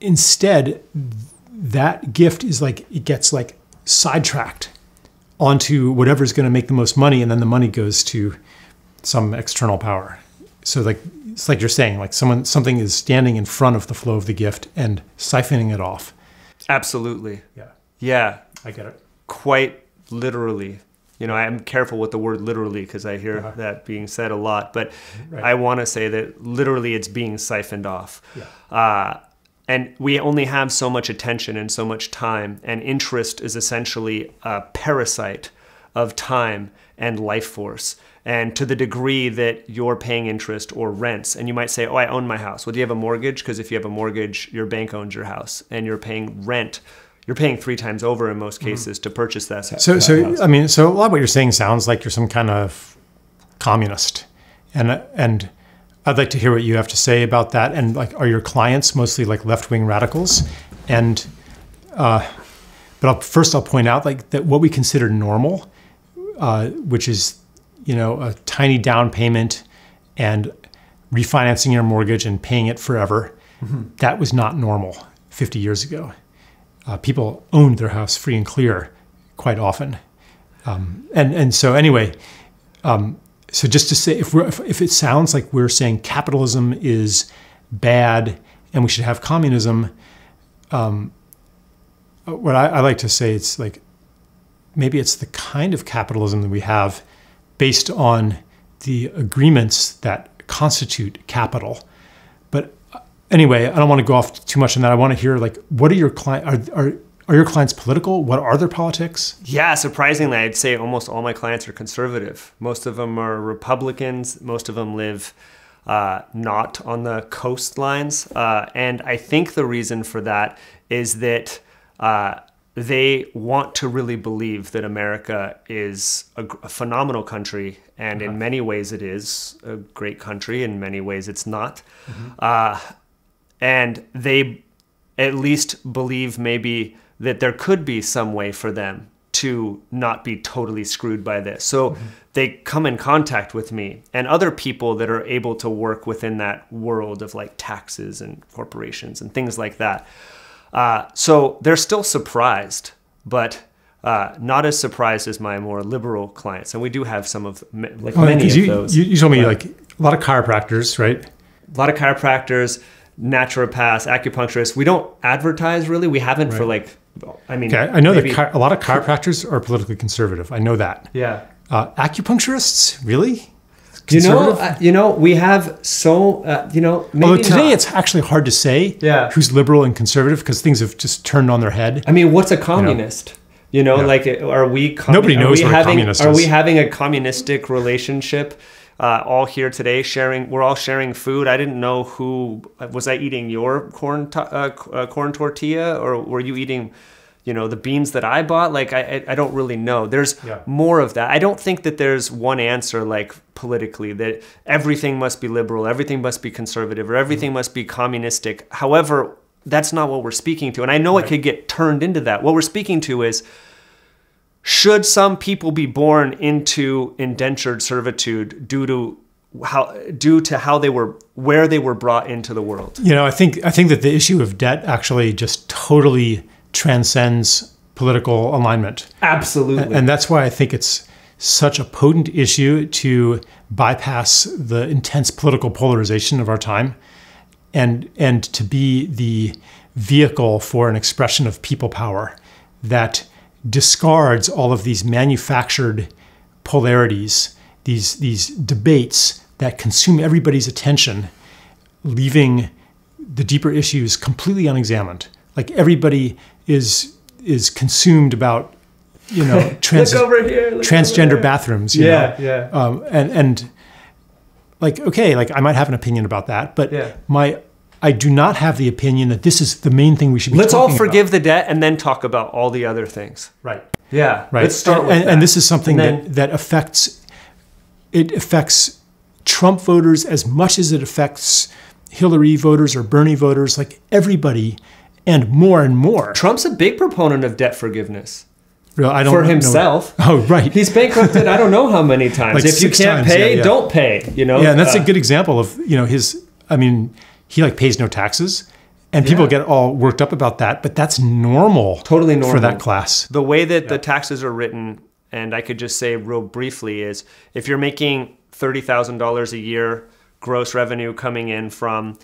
instead that gift is like, it gets like sidetracked onto whatever's going to make the most money, and then the money goes to some external power. So like it's like you're saying, like something is standing in front of the flow of the gift and siphoning it off. Absolutely. Yeah. Yeah. I get it. Quite literally, you know, I'm careful with the word literally because I hear that being said a lot, but I want to say that literally it's being siphoned off. Yeah. And we only have so much attention and so much time, and interest is essentially a parasite of time and life force. And to the degree that you're paying interest or rents, and you might say, oh, I own my house. Well, do you have a mortgage? Because if you have a mortgage, your bank owns your house and you're paying rent. You're paying 3 times over in most cases to purchase that. So I mean, so a lot of what you're saying sounds like you're some kind of communist, and I'd like to hear what you have to say about that. And like, are your clients mostly like left-wing radicals? And but first I'll point out like that what we consider normal, which is, you know, a tiny down payment and refinancing your mortgage and paying it forever, that was not normal 50 years ago. People owned their house free and clear quite often. And so anyway, so just to say, if it sounds like we're saying capitalism is bad and we should have communism, what I like to say, it's like, maybe it's the kind of capitalism that we have based on the agreements that constitute capital. But anyway, I don't want to go off too much on that. I want to hear, like, what are your clients, are your clients political? What are their politics? Yeah, surprisingly, I'd say almost all my clients are conservative. Most of them are Republicans. Most of them live not on the coastlines. And I think the reason for that is that they want to really believe that America is a phenomenal country. And in many ways, it is a great country. In many ways, it's not. Mm-hmm. And they at least believe maybe that there could be some way for them to not be totally screwed by this. So mm-hmm. they come in contact with me and other people that are able to work within that world of like taxes and corporations and things like that. So they're still surprised, but not as surprised as my more liberal clients. And we do have some of, like many of those. You told me like a lot of chiropractors, right? A lot of chiropractors, naturopaths, acupuncturists. We don't advertise really. We haven't for like, I mean, okay. I know that a lot of chiropractors are politically conservative. I know that. Yeah. Acupuncturists, really? You know, we have so, you know, maybe although today not. It's actually hard to say who's liberal and conservative because things have just turned on their head. I mean, what's a communist? You know, like, are we nobody knows what a communist is. Are we having a communistic relationship? All here today, sharing. We're all sharing food. I didn't know who was I eating your corn tortilla, or were you eating, you know, the beans that I bought? Like I don't really know. There's more of that. I don't think that there's one answer like politically that everything must be liberal, everything must be conservative, or everything must be communistic. However, that's not what we're speaking to, and I know it could get turned into that. What we're speaking to is, should some people be born into indentured servitude due to how they were, where they were brought into the world? You know, I think that the issue of debt actually just totally transcends political alignment. Absolutely. And that's why I think it's such a potent issue to bypass the intense political polarization of our time and to be the vehicle for an expression of people power that discards all of these manufactured polarities, these debates that consume everybody's attention, leaving the deeper issues completely unexamined. Like everybody is consumed about, you know, transgender bathrooms. You know? And like, okay, like I might have an opinion about that, but I do not have the opinion that this is the main thing we should be talking about. Let's all forgive the debt and then talk about all the other things. Right. Yeah. Right. Let's start with that. And this is something that affects, it affects Trump voters as much as it affects Hillary voters or Bernie voters, like everybody and more. Trump's a big proponent of debt forgiveness. I don't for himself. Know. Oh, right. He's bankrupted I don't know how many times. Like if you can't pay, don't pay, you know? Yeah, and that's a good example of, you know, his, I mean, he like pays no taxes and people get all worked up about that, but that's normal. Totally normal. For that class. The way that the taxes are written, and I could just say real briefly, is if you're making $30,000 a year gross revenue coming in from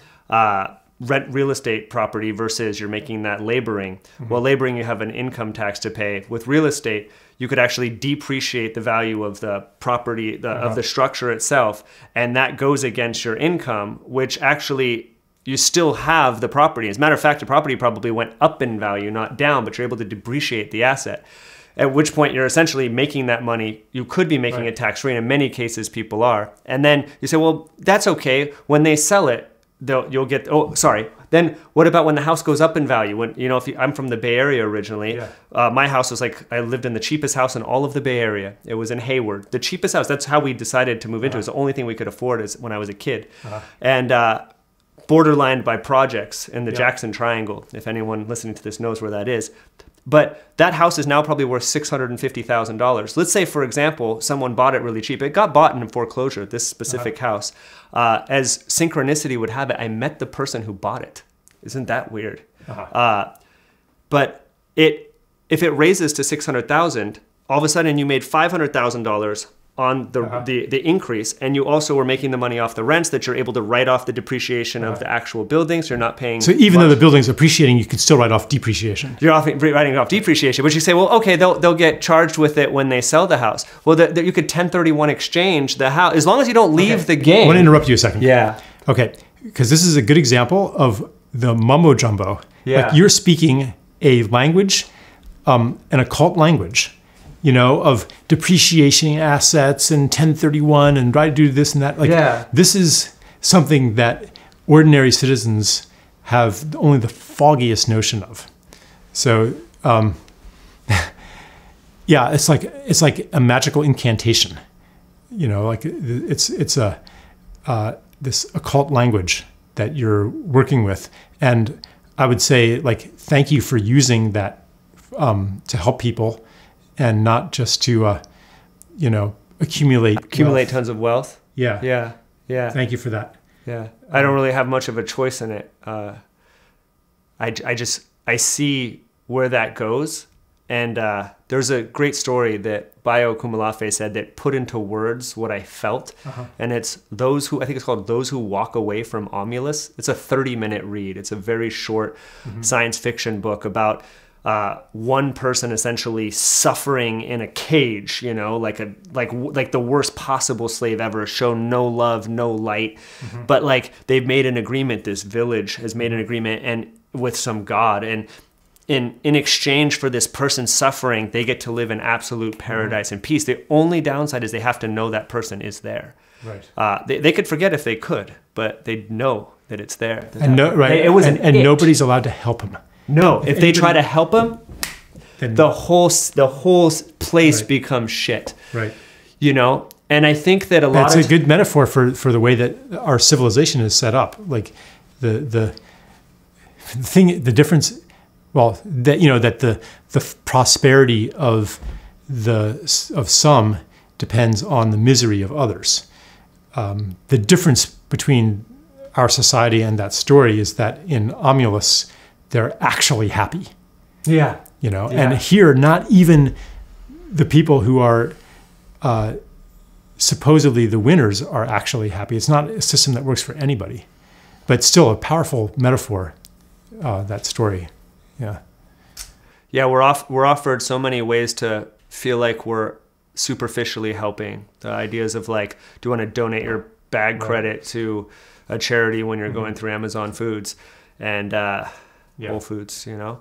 real estate property versus you're making that laboring, well, laboring you have an income tax to pay. With real estate, you could actually depreciate the value of the property, of the structure itself, and that goes against your income, which actually you still have the property. As a matter of fact, the property probably went up in value, not down, but you're able to depreciate the asset, at which point you're essentially making that money. You could be making it tax-free, and in many cases people are. And then you say, well, that's okay. When they sell it, you'll get, oh, sorry. Then what about when the house goes up in value? When, you know, if you, I'm from the Bay Area originally. My house was like, I lived in the cheapest house in all of the Bay Area. It was in Hayward. The cheapest house, that's how we decided to move into it. It was the only thing we could afford is when I was a kid. And borderlined by projects in the Jackson Triangle, if anyone listening to this knows where that is. But that house is now probably worth $650,000. Let's say, for example, someone bought it really cheap. It got bought in foreclosure, this specific house. As synchronicity would have it, I met the person who bought it. Isn't that weird? But if it raises to $600,000, all of a sudden you made $500,000 on the increase, and you also were making the money off the rents that you're able to write off the depreciation of the actual buildings. You're not paying. So even though the building's appreciating, you can still write off depreciation. You're writing off depreciation, but you say, well, okay, they'll get charged with it when they sell the house. Well, you could 1031 exchange the house, as long as you don't leave the game. I want to interrupt you a second. Yeah. Okay, because this is a good example of the mumbo jumbo. Yeah. Like you're speaking a language, an occult language, you know, of depreciating assets and 1031 and right do this and that. Like, this is something that ordinary citizens have only the foggiest notion of. So, yeah, it's like a magical incantation, you know, like it's a this occult language that you're working with, and I would say, like, thank you for using that to help people. And not just to, you know, accumulate tons of wealth. Yeah. Yeah. Yeah. Thank you for that. Yeah. I don't really have much of a choice in it. I see where that goes. And there's a great story that Bayo Kumalafe said that put into words what I felt. And it's those who, I think it's called Those Who Walk Away from Omulus. It's a 30-minute read. It's a very short science fiction book about one person essentially suffering in a cage, you know, like the worst possible slave ever, shown no love, no light. But like they've made an agreement, this village has made an agreement and with some god, and in exchange for this person's suffering, they get to live in absolute paradise and peace. The only downside is they have to know that person is there. Right. They could forget if they could, but they know that it's there. And no, right. And nobody's allowed to help them. No, if they try to help him, then the whole place becomes shit. Right. You know, and I think that that's a good metaphor for the way that our civilization is set up. Like the difference, well, that you know that the prosperity of some depends on the misery of others. The difference between our society and that story is that in Omulus, they're actually happy. Yeah. You know, and here, not even the people who are supposedly the winners are actually happy. It's not a system that works for anybody, but still a powerful metaphor, that story. Yeah. Yeah, we're offered so many ways to feel like we're superficially helping. The ideas of like, do you want to donate your bag credit to a charity when you're going through Amazon Foods? And, Whole Foods, you know,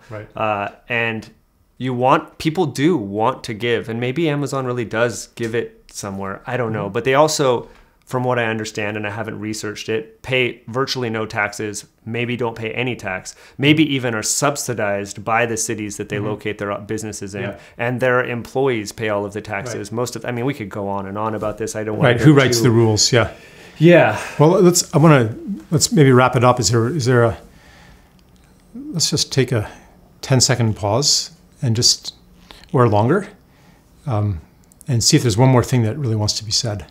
and you want, people do want to give, and maybe Amazon really does give it somewhere. I don't know, but they also, from what I understand, and I haven't researched it, pay virtually no taxes, maybe don't pay any tax, maybe even are subsidized by the cities that they locate their businesses in, and their employees pay all of the taxes. Most of, I mean, we could go on and on about this. I don't want to. Who writes the rules? Yeah. Yeah. Well, let's maybe wrap it up. Is there a, let's just take a 10-second pause and just, or longer, and see if there's one more thing that really wants to be said.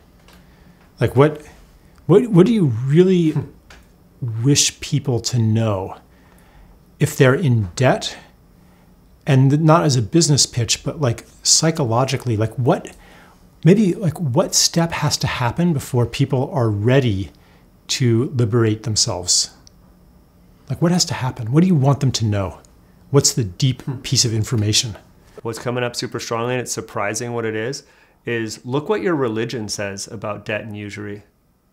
Like what do you really wish people to know if they're in debt, and not as a business pitch, but like psychologically, like what step has to happen before people are ready to liberate themselves? Like, what has to happen? What do you want them to know? What's the deep piece of information? What's coming up super strongly, and it's surprising what it is look what your religion says about debt and usury.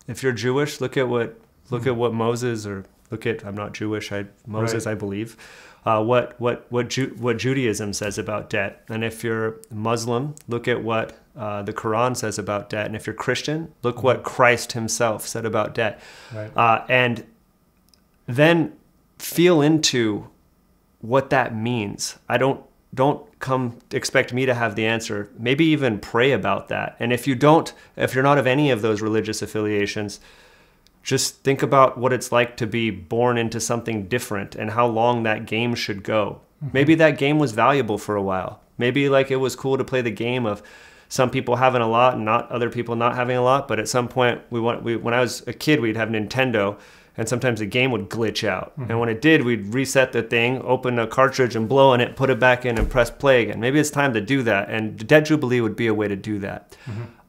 If you're Jewish, look at what Moses, or look at, I'm not Jewish, Moses, I believe, what Judaism says about debt. And if you're Muslim, look at what the Quran says about debt. And if you're Christian, look what Christ himself said about debt. Right. And then feel into what that means. I don't come expect me to have the answer. Maybe even pray about that. And if you don't, if you're not of any of those religious affiliations, just think about what it's like to be born into something different and how long that game should go. Maybe that game was valuable for a while. Maybe like it was cool to play the game of some people having a lot and not other people not having a lot. But at some point, when I was a kid, we'd have Nintendo. And sometimes the game would glitch out. And when it did, we'd reset the thing, open a cartridge and blow on it, put it back in and press play again. Maybe it's time to do that. And Debt Jubilee would be a way to do that.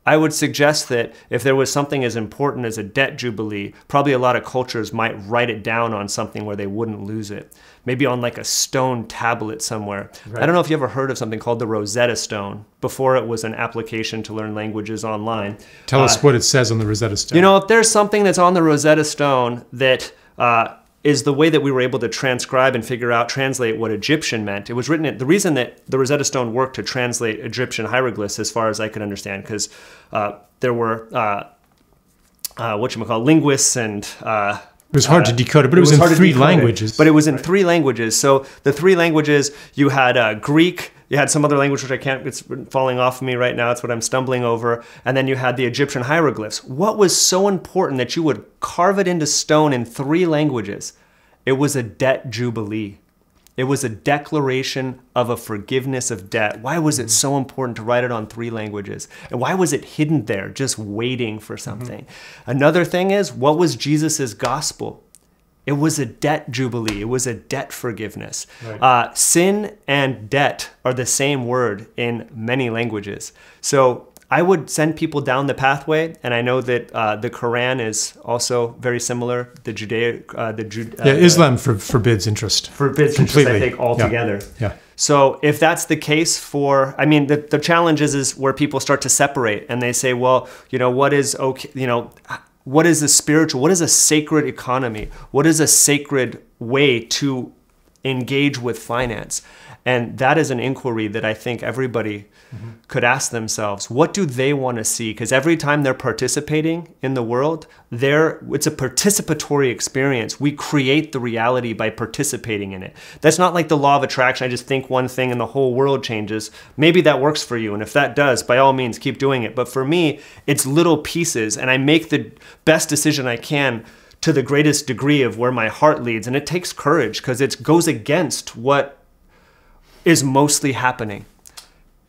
I would suggest that if there was something as important as a debt jubilee, probably a lot of cultures might write it down on something where they wouldn't lose it. Maybe on like a stone tablet somewhere. Right. I don't know if you ever heard of something called the Rosetta Stone. Before it was an application to learn languages online. Tell us what it says on the Rosetta Stone. You know, if there's something that's on the Rosetta Stone that is the way that we were able to transcribe and figure out, translate what Egyptian meant. It was written at, the reason that the Rosetta Stone worked to translate Egyptian hieroglyphs as far as I could understand, because there were, whatchamacallit, linguists and... it was hard to decode it, but it was in three languages. But it was in three languages. So the three languages, you had Greek, you had some other language, which I can't, it's falling off of me right now, it's what I'm stumbling over, and then you had the Egyptian hieroglyphs. What was so important that you would carve it into stone in three languages? It was a debt jubilee. It was a declaration of a forgiveness of debt. Why was it so important to write it on three languages? And why was it hidden there, just waiting for something? Another thing is, what was Jesus's gospel? It was a debt jubilee. It was a debt forgiveness. Right. Sin and debt are the same word in many languages. So I would send people down the pathway, and I know that the Quran is also very similar. The Islam forbids interest. Forbids completely. Interest, I think, altogether. Yeah. Yeah. So if that's the case for, I mean, the challenge is where people start to separate, and they say, well, you know, what is okay, you know, what is a spiritual, what is a sacred economy? What is a sacred way to engage with finance? And that is an inquiry that I think everybody could ask themselves. What do they want to see? Because every time they're participating in the world, it's a participatory experience. We create the reality by participating in it. That's not like the law of attraction. I just think one thing and the whole world changes. Maybe that works for you. And if that does, by all means, keep doing it. But for me, it's little pieces. And I make the best decision I can to the greatest degree of where my heart leads. And it takes courage because it goes against what is mostly happening.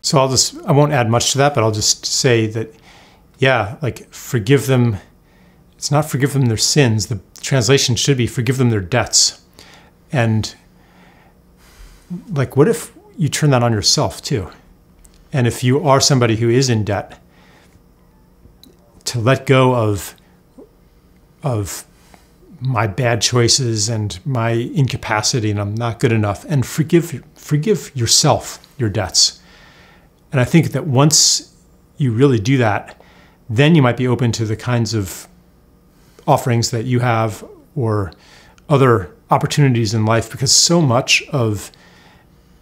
So I won't add much to that, but I'll just say that, yeah, like forgive them. It's not forgive them their sins. The translation should be forgive them their debts. And like, what if you turn that on yourself too? And if you are somebody who is in debt, to let go of my bad choices and my incapacity and I'm not good enough, and forgive yourself your debts. And I think that once you really do that, then you might be open to the kinds of offerings that you have or other opportunities in life, because so much of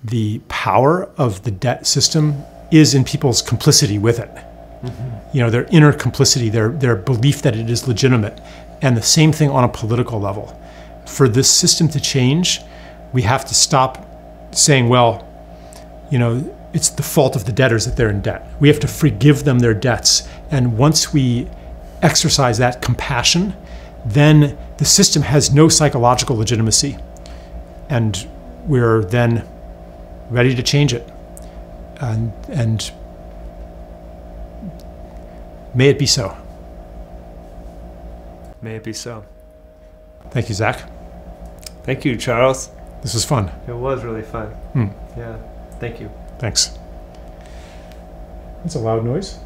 the power of the debt system is in people's complicity with it. You know, their inner complicity, their belief that it is legitimate. And the same thing on a political level. For this system to change, we have to stop saying, well, you know, it's the fault of the debtors that they're in debt. We have to forgive them their debts. And once we exercise that compassion, then the system has no psychological legitimacy. And we're then ready to change it. And may it be so. May it be so. Thank you, Zack. Thank you, Charles. This was fun. It was really fun. Yeah. Thank you. Thanks. That's a loud noise.